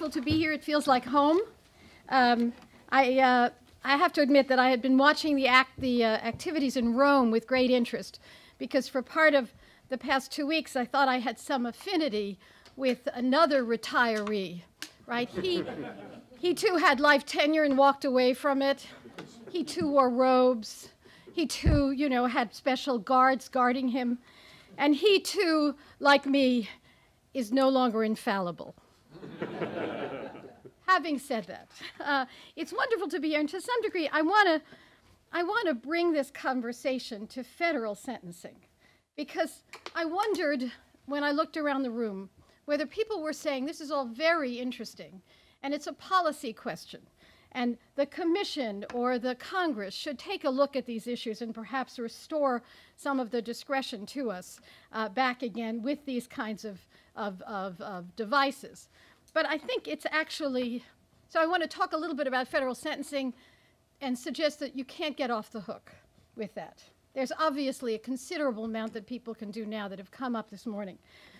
wonderful to be here. It feels like home. I have to admit that I had been watching the activities in Rome with great interest, because for part of the past 2 weeks I thought I had some affinity with another retiree, right? He too had life tenure and walked away from it. He too wore robes. He too, you know, had special guards guarding him. And he too, like me, is no longer infallible. Having said that, it's wonderful to be here, and to some degree, I want to bring this conversation to federal sentencing, because I wondered when I looked around the room whether people were saying this is all very interesting, and it's a policy question, and the Commission or the Congress should take a look at these issues and perhaps restore some of the discretion to us back again with these kinds of devices. But I think it's actually, so I want to talk a little bit about federal sentencing and suggest that you can't get off the hook with that. There's obviously a considerable amount that people can do now that have come up this morning.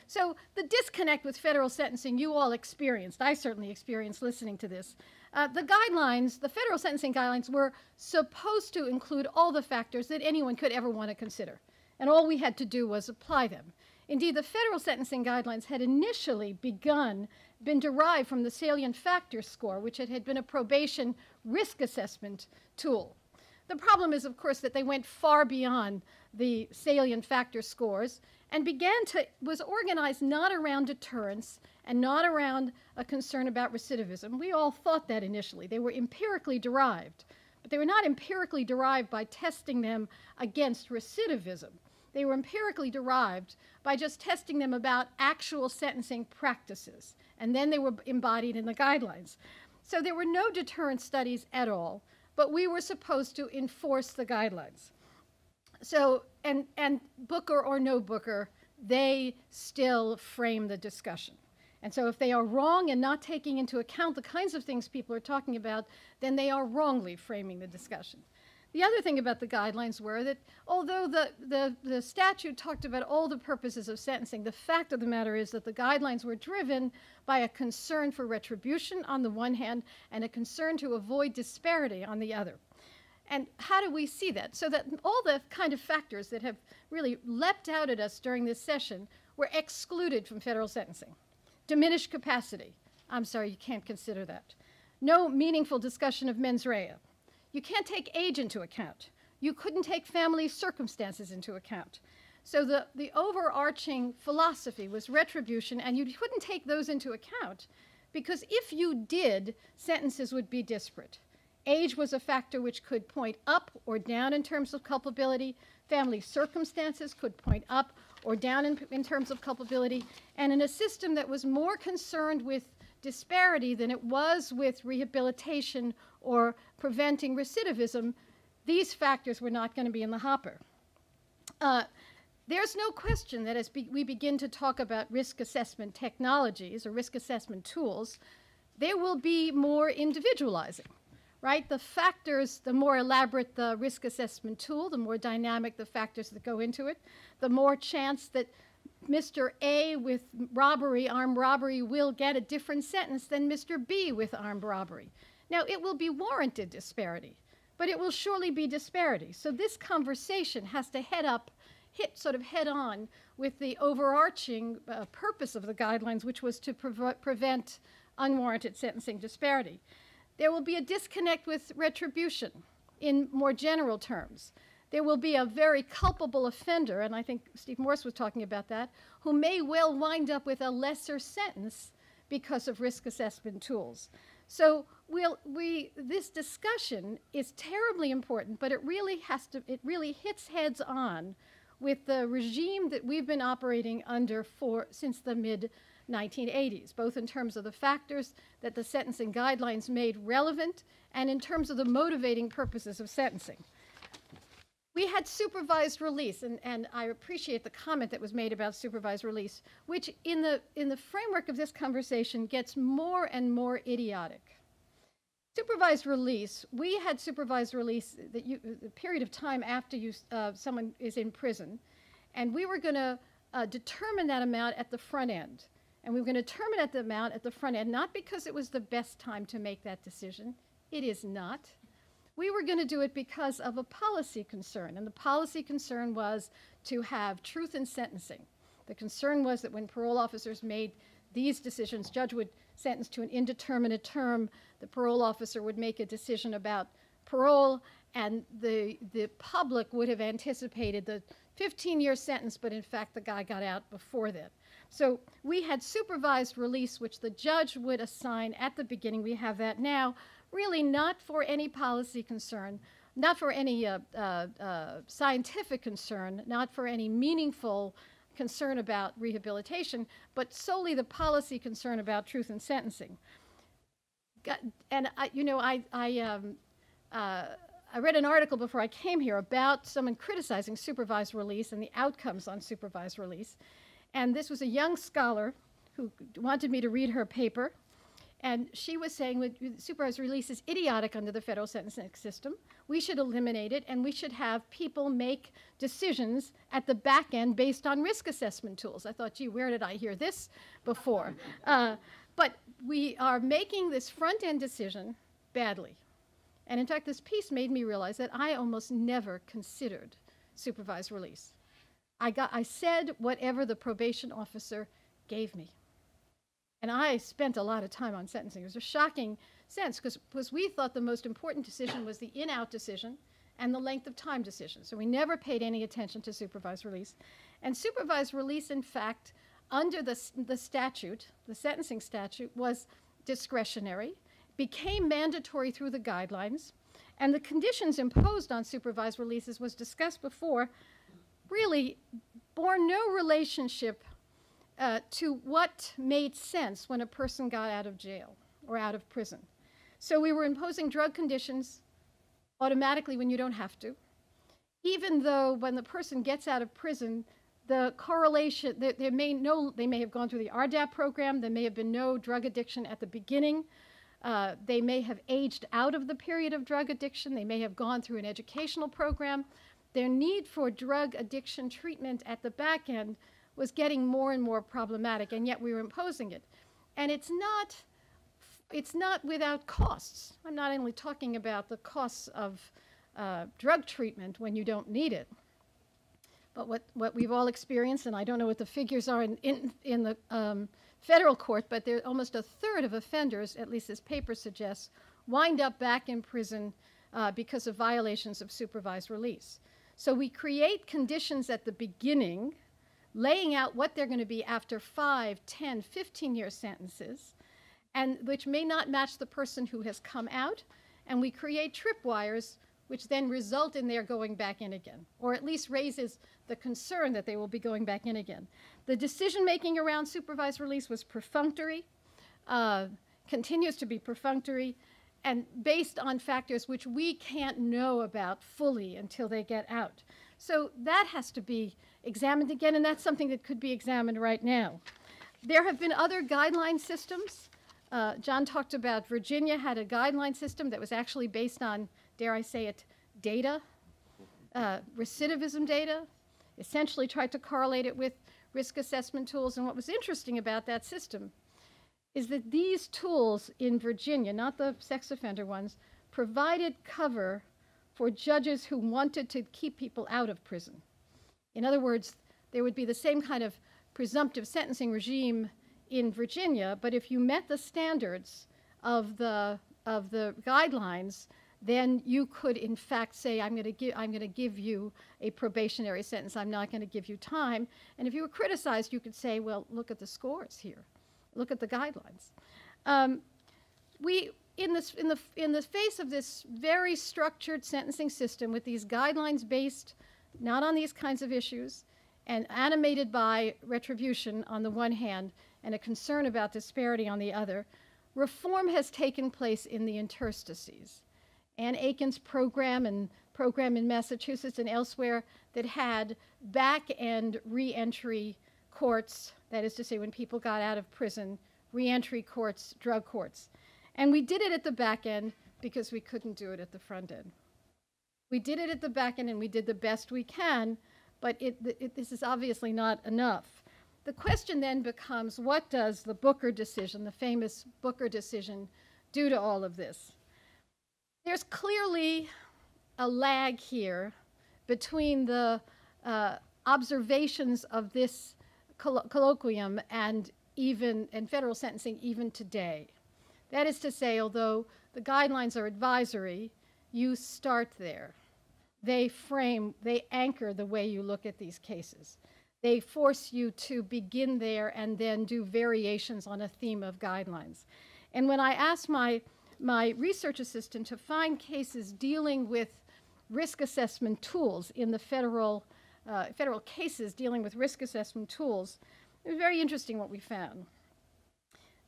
So the disconnect with federal sentencing you all experienced. I certainly experienced listening to this. The guidelines, the federal sentencing guidelines, were supposed to include all the factors that anyone could ever want to consider. And all we had to do was apply them. Indeed, the federal sentencing guidelines had initially been derived from the salient factors score, which had been a probation risk assessment tool. The problem is, of course, that they went far beyond the salient factor scores and was organized not around deterrence and not around a concern about recidivism. We all thought that initially. They were empirically derived, but they were not empirically derived by testing them against recidivism. They were empirically derived by just testing them about actual sentencing practices, and then they were embodied in the guidelines. So there were no deterrence studies at all, but we were supposed to enforce the guidelines. So, and Booker or no Booker, they still frame the discussion. And so if they are wrong and not taking into account the kinds of things people are talking about, then they are wrongly framing the discussion. The other thing about the guidelines were that although the statute talked about all the purposes of sentencing, the fact of the matter is that the guidelines were driven by a concern for retribution on the one hand and a concern to avoid disparity on the other. And how do we see that? So that all the kind of factors that have really leapt out at us during this session were excluded from federal sentencing. Diminished capacity. I'm sorry, you can't consider that. No meaningful discussion of mens rea. You can't take age into account. You couldn't take family circumstances into account. So the overarching philosophy was retribution, and you couldn't take those into account because if you did, sentences would be disparate. Age was a factor which could point up or down in terms of culpability. Family circumstances could point up or down in terms of culpability. And in a system that was more concerned with disparity than it was with rehabilitation or preventing recidivism, these factors were not going to be in the hopper. There's no question that as we begin to talk about risk assessment technologies or risk assessment tools, there will be more individualizing, right? The factors, the more elaborate the risk assessment tool, the more dynamic the factors that go into it, the more chance that Mr. A with robbery, armed robbery, will get a different sentence than Mr. B with armed robbery. Now, it will be warranted disparity, but it will surely be disparity. So this conversation has to hit sort of head on with the overarching purpose of the guidelines, which was to prevent unwarranted sentencing disparity. There will be a disconnect with retribution in more general terms. There will be a very culpable offender, and I think Steve Morse was talking about that, who may well wind up with a lesser sentence because of risk assessment tools. So this discussion is terribly important, but it really hits heads on with the regime that we've been operating under since the mid-1980s, both in terms of the factors that the sentencing guidelines made relevant and in terms of the motivating purposes of sentencing. We had supervised release, and I appreciate the comment that was made about supervised release, which in the framework of this conversation gets more and more idiotic. Supervised release, we had supervised release, the period of time after someone is in prison, and we were going to determine that amount at the front end. And we were going to terminate the amount at the front end, not because it was the best time to make that decision. It is not. We were going to do it because of a policy concern. And the policy concern was to have truth in sentencing. The concern was that when parole officers made these decisions, judge would sentence to an indeterminate term, the parole officer would make a decision about parole, and the public would have anticipated the 15-year sentence, but in fact the guy got out before that. So we had supervised release, which the judge would assign at the beginning. We have that now, really not for any policy concern, not for any scientific concern, not for any meaningful concern about rehabilitation, but solely the policy concern about truth in sentencing. And I read an article before I came here about someone criticizing supervised release and the outcomes on supervised release. And this was a young scholar who wanted me to read her paper. And she was saying that supervised release is idiotic under the federal sentencing system. We should eliminate it, and we should have people make decisions at the back end based on risk assessment tools. I thought, gee, where did I hear this before? But we are making this front-end decision badly. And in fact, this piece made me realize that I almost never considered supervised release. I said whatever the probation officer gave me. And I spent a lot of time on sentencing. It was a shocking sense because we thought the most important decision was the in-out decision and the length of time decision. So we never paid any attention to supervised release. And supervised release, in fact, under the statute, the sentencing statute, was discretionary, became mandatory through the guidelines, and the conditions imposed on supervised release, as was discussed before, really bore no relationship to what made sense when a person got out of jail or out of prison. So we were imposing drug conditions automatically when you don't have to, even though when the person gets out of prison, the correlation, they may have gone through the RDAP program, there may have been no drug addiction at the beginning, they may have aged out of the period of drug addiction, they may have gone through an educational program. Their need for drug addiction treatment at the back end was getting more and more problematic, and yet we were imposing it. And it's not without costs. I'm not only talking about the costs of drug treatment when you don't need it, but what we've all experienced, and I don't know what the figures are in the federal court, but there's almost a third of offenders, at least this paper suggests, wind up back in prison because of violations of supervised release. So we create conditions at the beginning laying out what they're going to be after 5, 10, 15-year sentences, and which may not match the person who has come out, and we create tripwires which then result in their going back in again, or at least raises the concern that they will be going back in again. The decision-making around supervised release was perfunctory, continues to be perfunctory, and based on factors which we can't know about fully until they get out. So that has to be examined again, and that's something that could be examined right now. There have been other guideline systems. John talked about Virginia had a guideline system that was actually based on, dare I say it, data, recidivism data, essentially tried to correlate it with risk assessment tools. And what was interesting about that system is that these tools in Virginia, not the sex offender ones, provided cover for judges who wanted to keep people out of prison. In other words, there would be the same kind of presumptive sentencing regime in Virginia, but if you met the standards of the guidelines, then you could in fact say, I'm going to give you a probationary sentence. I'm not going to give you time. And if you were criticized, you could say, well, look at the scores here. Look at the guidelines. In the face of this very structured sentencing system with these guidelines based not on these kinds of issues and animated by retribution on the one hand and a concern about disparity on the other, reform has taken place in the interstices. Ann Aiken's program in Massachusetts and elsewhere that had back-end re-entry courts, that is to say when people got out of prison, re-entry courts, drug courts. And we did it at the back end because we couldn't do it at the front end. We did it at the back end and we did the best we can, but this is obviously not enough. The question then becomes, what does the Booker decision, the famous Booker decision, do to all of this? There's clearly a lag here between the observations of this colloquium and federal sentencing even today. That is to say, although the guidelines are advisory, you start there. They frame, they anchor the way you look at these cases. They force you to begin there and then do variations on a theme of guidelines. And when I asked my research assistant to find cases dealing with risk assessment tools in the federal cases dealing with risk assessment tools, it was very interesting what we found.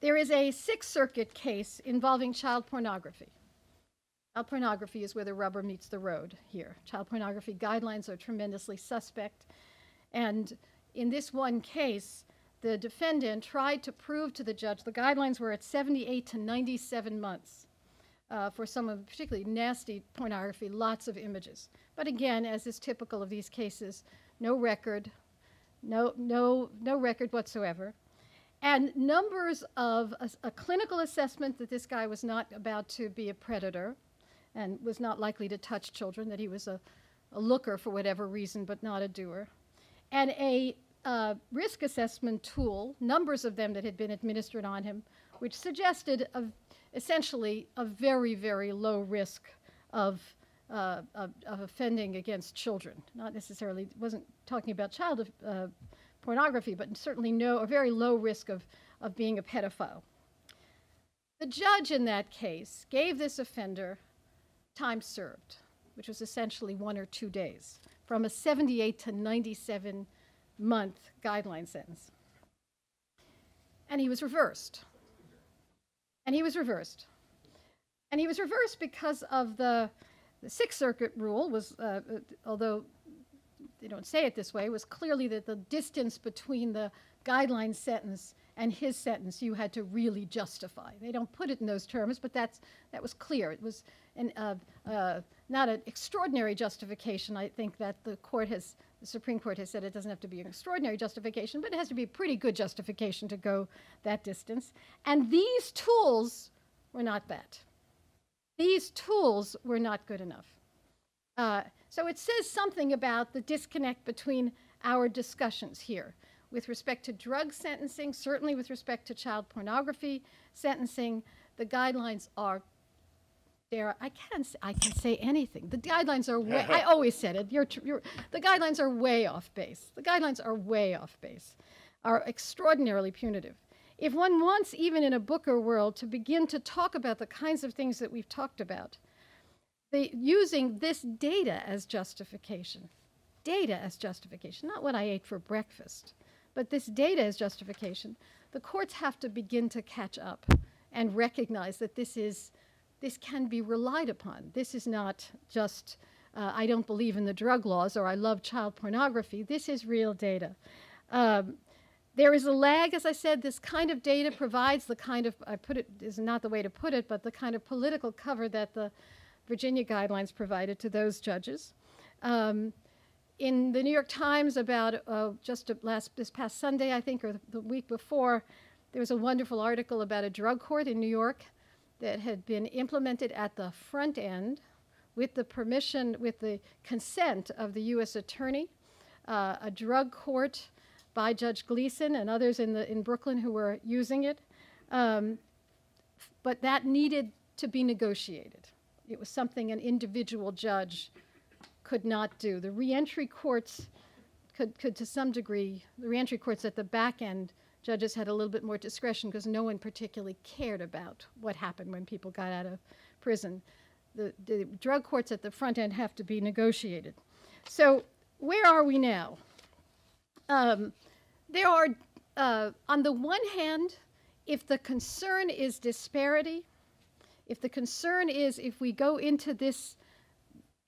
There is a Sixth Circuit case involving child pornography. Child pornography is where the rubber meets the road here. Child pornography guidelines are tremendously suspect. And in this one case, the defendant tried to prove to the judge, the guidelines were at 78 to 97 months for some of the particularly nasty pornography, lots of images. But again, as is typical of these cases, no record, no record whatsoever. And numbers of a clinical assessment that this guy was not about to be a predator and was not likely to touch children, that he was a looker for whatever reason, but not a doer. And a risk assessment tool, numbers of them that had been administered on him, which suggested essentially a very, very low risk of offending against children. Not necessarily, wasn't talking about child pornography, but certainly a very low risk of being a pedophile. The judge in that case gave this offender time served, which was essentially 1 or 2 days, from a 78 to 97 month guideline sentence. And he was reversed. And he was reversed. And he was reversed because of the Sixth Circuit rule was, although they don't say it this way, was clearly that the distance between the guideline sentence and his sentence you had to really justify. They don't put it in those terms, but that was clear. It was not an extraordinary justification. I think that the Supreme Court has said it doesn't have to be an extraordinary justification, but it has to be a pretty good justification to go that distance. And these tools were not that. These tools were not good enough. So it says something about the disconnect between our discussions here with respect to drug sentencing, certainly with respect to child pornography sentencing. The guidelines are there. I can say anything. The guidelines are way, I always said it. The guidelines are way off base. The guidelines are way off base, are extraordinarily punitive. If one wants, even in a Booker world, to begin to talk about the kinds of things that we've talked about, using this data as justification, not what I ate for breakfast, but this data as justification, the courts have to begin to catch up and recognize that this can be relied upon. This is not just, I don't believe in the drug laws or I love child pornography. This is real data. There is a lag, as I said. This kind of data provides the kind of, I put it, is not the way to put it, but the kind of political cover that the Virginia guidelines provided to those judges. In the New York Times about this past Sunday, I think, or the week before, there was a wonderful article about a drug court in New York that had been implemented at the front end with the permission, with the consent of the U.S. attorney, a drug court by Judge Gleeson and others in Brooklyn who were using it. But that needed to be negotiated. It was something an individual judge could not do. The reentry courts could to some degree, the reentry courts at the back end, judges had a little bit more discretion because no one particularly cared about what happened when people got out of prison. The drug courts at the front end have to be negotiated. So where are we now? There are, on the one hand, if the concern is disparity, if the concern is if we go into this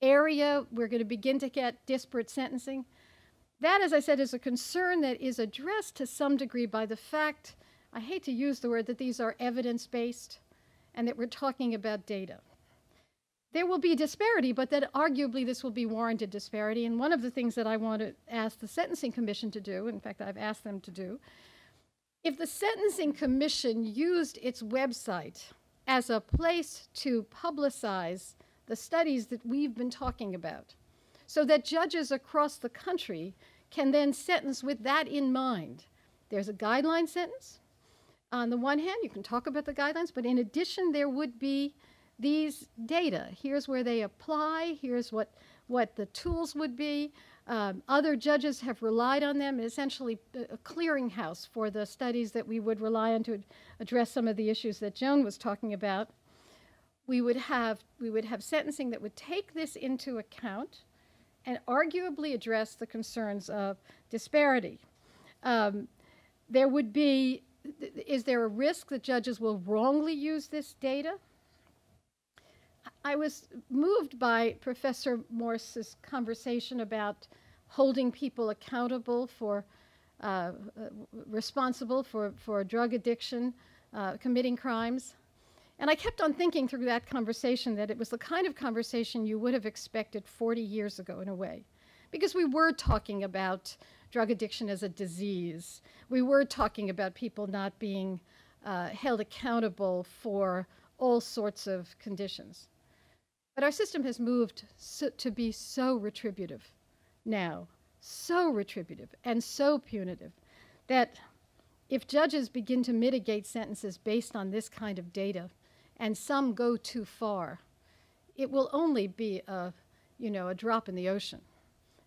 area, we're going to begin to get disparate sentencing, that, as I said, is a concern that is addressed to some degree by the fact, I hate to use the word, that these are evidence-based and that we're talking about data. there will be disparity, but that arguably this will be warranted disparity. And one of the things that I want to ask the Sentencing Commission to do, in fact, I've asked them to do, if the Sentencing Commission used its website as a place to publicize the studies that we've been talking about, so that judges across the country can then sentence with that in mind. There's a guideline sentence. On the one hand, you can talk about the guidelines, but in addition, there would be these data. Here's where they apply. Here's what the tools would be. Other judges have relied on them, essentially a clearinghouse for the studies that we would rely on to address some of the issues that Joan was talking about. We would have sentencing that would take this into account and arguably address the concerns of disparity. There would be, is there a risk that judges will wrongly use this data? I was moved by Professor Morse's conversation about holding people accountable for, responsible for drug addiction, committing crimes. And I kept on thinking through that conversation that it was the kind of conversation you would have expected 40 years ago in a way, because we were talking about drug addiction as a disease. We were talking about people not being held accountable for all sorts of conditions. But our system has moved to be so retributive now, so retributive and so punitive, that if judges begin to mitigate sentences based on this kind of data, and some go too far, it will only be a drop in the ocean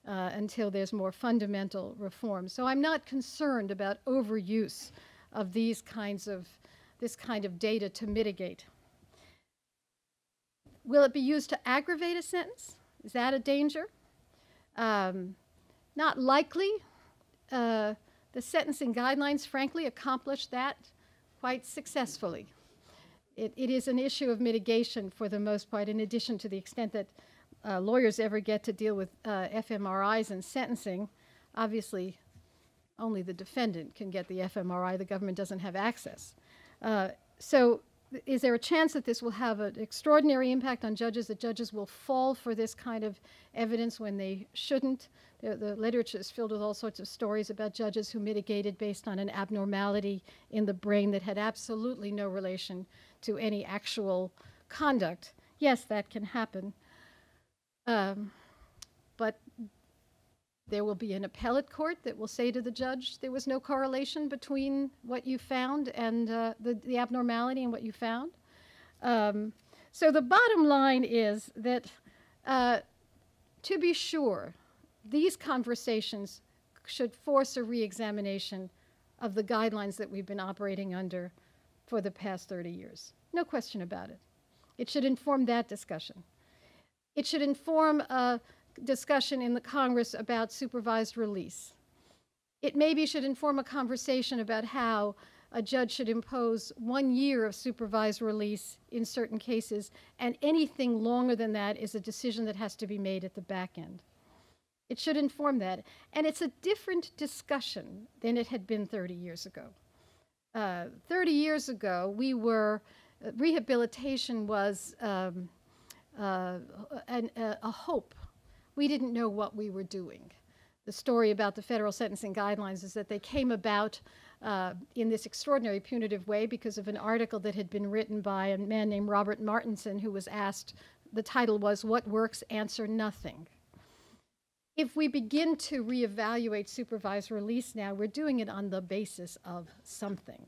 until there's more fundamental reform. So I'm not concerned about overuse of these kinds of, this kind of data to mitigate. Will it be used to aggravate a sentence? Is that a danger? Not likely. The sentencing guidelines, frankly, accomplish that quite successfully. It is an issue of mitigation for the most part, in addition to the extent that lawyers ever get to deal with fMRIs and sentencing. Obviously, only the defendant can get the fMRI. The government doesn't have access. So is there a chance that this will have an extraordinary impact on judges, that judges will fall for this kind of evidence when they shouldn't? The literature is filled with all sorts of stories about judges who mitigated based on an abnormality in the brain that had absolutely no relation to any actual conduct. Yes, that can happen. But there will be an appellate court that will say to the judge, there was no correlation between what you found and the abnormality and what you found. So the bottom line is that, to be sure, these conversations should force a re-examination of the guidelines that we've been operating under for the past 30 years. No question about it. It should inform that discussion. It should inform discussion in the Congress about supervised release. It maybe should inform a conversation about how a judge should impose 1 year of supervised release in certain cases, and anything longer than that is a decision that has to be made at the back end. It should inform that. And it's a different discussion than it had been 30 years ago. 30 years ago, rehabilitation was a hope. We didn't know what we were doing. The story about the Federal Sentencing Guidelines is that they came about in this extraordinary punitive way because of an article that had been written by a man named Robert Martinson, who was asked, the title was, "What Works? Answer Nothing." If we begin to reevaluate supervised release now, we're doing it on the basis of something.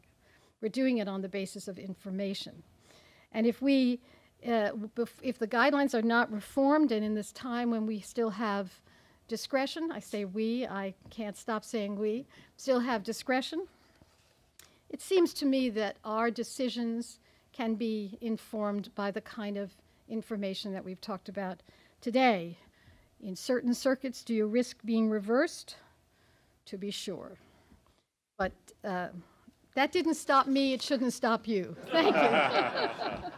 We're doing it on the basis of information. And if the guidelines are not reformed, and in this time when we still have discretion, I say we, I can't stop saying we, still have discretion, it seems to me that our decisions can be informed by the kind of information that we've talked about today. In certain circuits, do you risk being reversed? To be sure. But that didn't stop me. It shouldn't stop you. Thank you.